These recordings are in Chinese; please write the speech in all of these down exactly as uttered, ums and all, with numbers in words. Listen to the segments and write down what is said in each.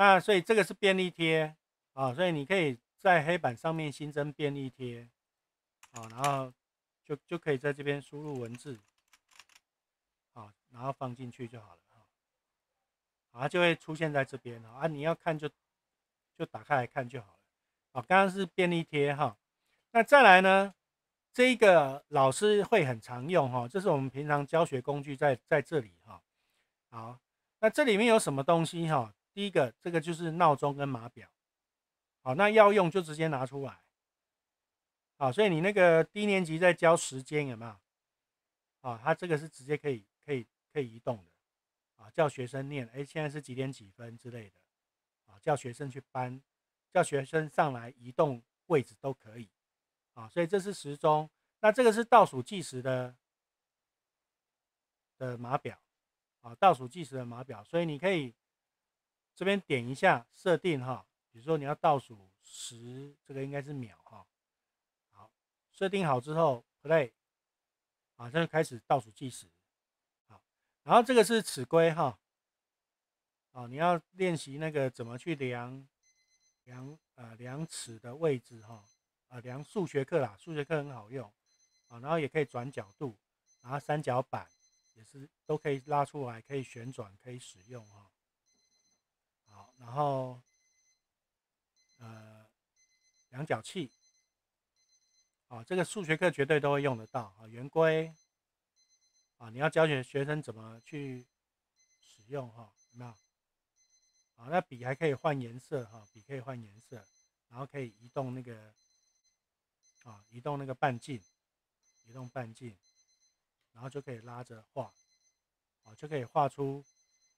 那所以这个是便利贴啊，所以你可以在黑板上面新增便利贴，好，然后就就可以在这边输入文字，好，然后放进去就好了啊，它就会出现在这边啊，你要看就就打开来看就好了。好，刚刚是便利贴哈，那再来呢，这个老师会很常用哈，这是我们平常教学工具在在这里哈。好，那这里面有什么东西哈？第一个，这个就是闹钟跟码表，好，那要用就直接拿出来，好，所以你那个低年级在教时间有没有？啊，它这个是直接可以、可以、可以移动的，啊，叫学生念，哎，现在是几点几分之类的，啊，叫学生去搬，叫学生上来移动位置都可以，啊，所以这是时钟，那这个是倒数计时的的码表，啊，倒数计时的码表，所以你可以。 这边点一下设定哈，比如说你要倒数十，这个应该是秒哈。好，设定好之后 play， 啊，这就开始倒数计时。好，然后这个是尺规哈，啊，你要练习那个怎么去量量呃量尺的位置哈，啊，量数学课啦，数学课很好用啊，然后也可以转角度，然后三角板也是都可以拉出来，可以旋转，可以使用哈。 好，然后，呃，量角器，啊，这个数学课绝对都会用得到啊，圆规，啊，你要教学学生怎么去使用哈，有没有？啊，那笔还可以换颜色哈，笔可以换颜色，然后可以移动那个，啊，移动那个半径，移动半径，然后就可以拉着画，啊，就可以画出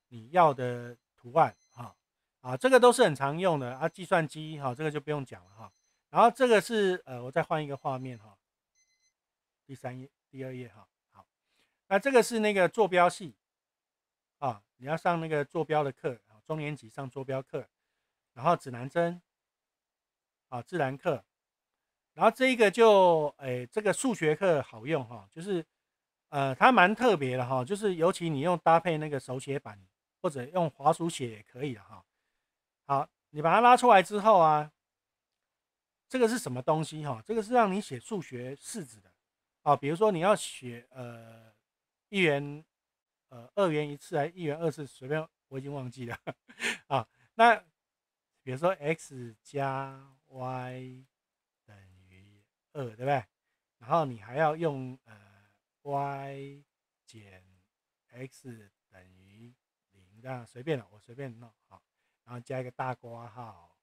你要的图案哈。 啊，这个都是很常用的啊，计算机哈、啊，这个就不用讲了哈、啊。然后这个是呃，我再换一个画面哈、啊，第三页、第二页哈、啊。好，那这个是那个坐标系啊，你要上那个坐标的课啊，中年级上坐标课，然后指南针啊，自然课，然后这一个就诶，这个数学课好用哈、啊，就是呃，它蛮特别的哈、啊，就是尤其你用搭配那个手写板或者用滑鼠写也可以的哈。啊 好，你把它拉出来之后啊，这个是什么东西哈、哦？这个是让你写数学式子的啊、哦，比如说你要写呃一元、呃二元一次还是一元二次，随便我已经忘记了啊、哦。那比如说 x 加 y 等于二，对不对？然后你还要用呃 y 减 x 等于零，这样随便了，我随便弄好。 然后加一个大括号，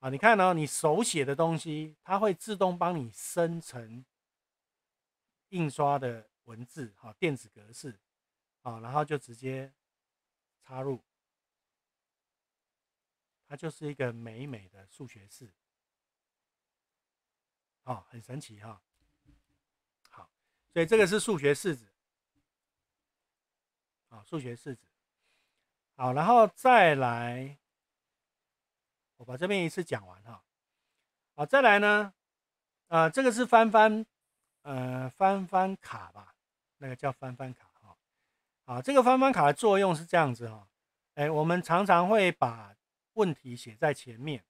啊，你看哦，你手写的东西，它会自动帮你生成印刷的文字，哈，电子格式，啊，然后就直接插入，它就是一个美美的数学式，啊，很神奇哈。好，所以这个是数学式子，啊，数学式子。 好，然后再来，我把这边一次讲完哈。好，再来呢，呃，这个是翻翻，呃，翻翻卡吧，那个叫翻翻卡哈。好，这个翻翻卡的作用是这样子哈，哎，我们常常会把问题写在前面，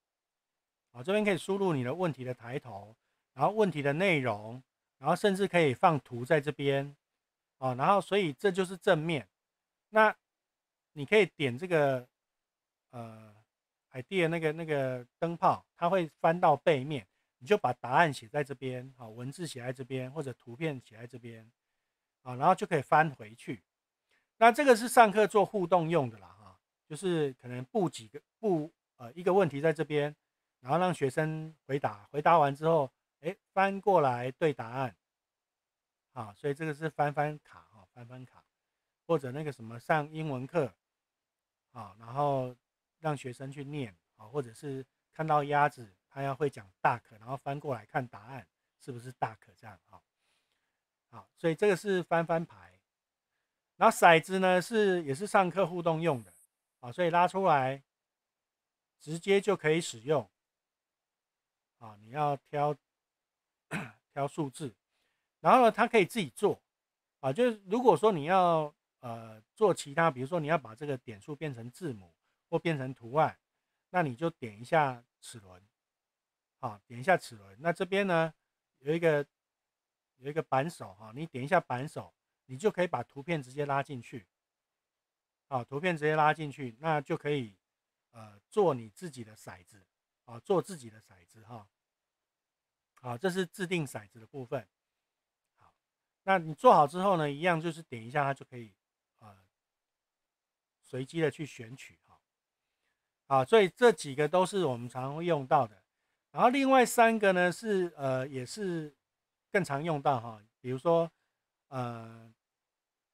好，这边可以输入你的问题的抬头，然后问题的内容，然后甚至可以放图在这边，啊，然后所以这就是正面，那。 你可以点这个，呃 ，idea 那个那个灯泡，它会翻到背面，你就把答案写在这边，好，文字写在这边，或者图片写在这边，啊，然后就可以翻回去。那这个是上课做互动用的啦，哈、啊，就是可能布几个布，呃，一个问题在这边，然后让学生回答，回答完之后，哎，翻过来对答案，啊，所以这个是翻翻卡哈、啊，翻翻卡，或者那个什么上英文课。 啊，然后让学生去念啊，或者是看到鸭子，他要会讲大可，然后翻过来看答案是不是大可这样啊。好，所以这个是翻翻牌，然后骰子呢是也是上课互动用的啊，所以拉出来直接就可以使用啊。你要挑挑数字，然后呢，它可以自己做啊，就是如果说你要。 呃，做其他，比如说你要把这个点数变成字母或变成图案，那你就点一下齿轮，好，点一下齿轮。那这边呢有一个有一个扳手哈，你点一下扳手，你就可以把图片直接拉进去，好，图片直接拉进去，那就可以呃做你自己的骰子，啊，做自己的骰子哈。好，这是制定骰子的部分。好，那你做好之后呢，一样就是点一下它就可以呃随机的去选取哈。 啊，所以这几个都是我们常会用到的。然后另外三个呢是呃也是更常用到哈，比如说呃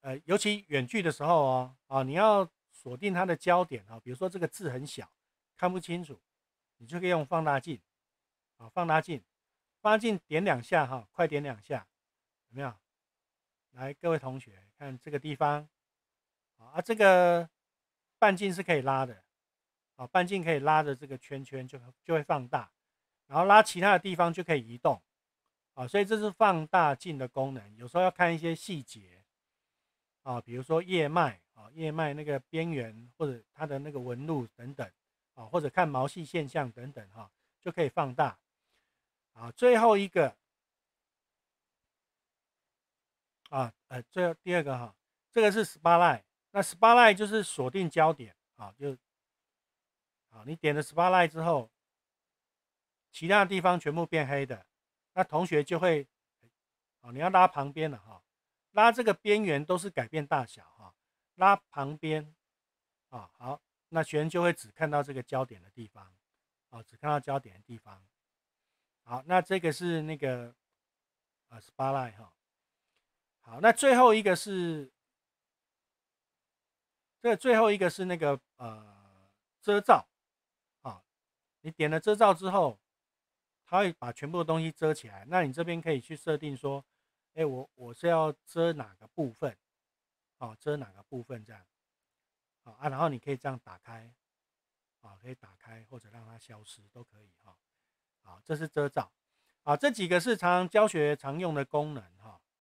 呃尤其远距的时候哦，啊你要锁定它的焦点啊，比如说这个字很小看不清楚，你就可以用放大镜啊，放大镜，放大镜点两下哈，快点两下，有没有？来，各位同学看这个地方啊，这个半径是可以拉的。 啊，半径可以拉着这个圈圈就就会放大，然后拉其他的地方就可以移动，啊，所以这是放大镜的功能。有时候要看一些细节，啊，比如说叶脉啊，叶脉那个边缘或者它的那个纹路等等，啊，或者看毛细现象等等哈、啊，就可以放大。啊，最后一个，啊，呃，最后第二个哈、啊，这个是 Spotlight， 那 Spotlight 就是锁定焦点啊，就。 你点了 Spotlight 之后，其他的地方全部变黑的，那同学就会，哦，你要拉旁边了哈，拉这个边缘都是改变大小哈，拉旁边，啊好，那学生就会只看到这个焦点的地方，哦，只看到焦点的地方。好，那这个是那个呃 Spotlight 哈，好，那最后一个是，这个、最后一个是那个呃遮罩。 你点了遮罩之后，它会把全部的东西遮起来。那你这边可以去设定说，哎，我我是要遮哪个部分，哦，遮哪个部分这样，哦、啊，然后你可以这样打开，哦，可以打开或者让它消失都可以哈。好、哦，这是遮罩，啊、哦，这几个是常常教学常用的功能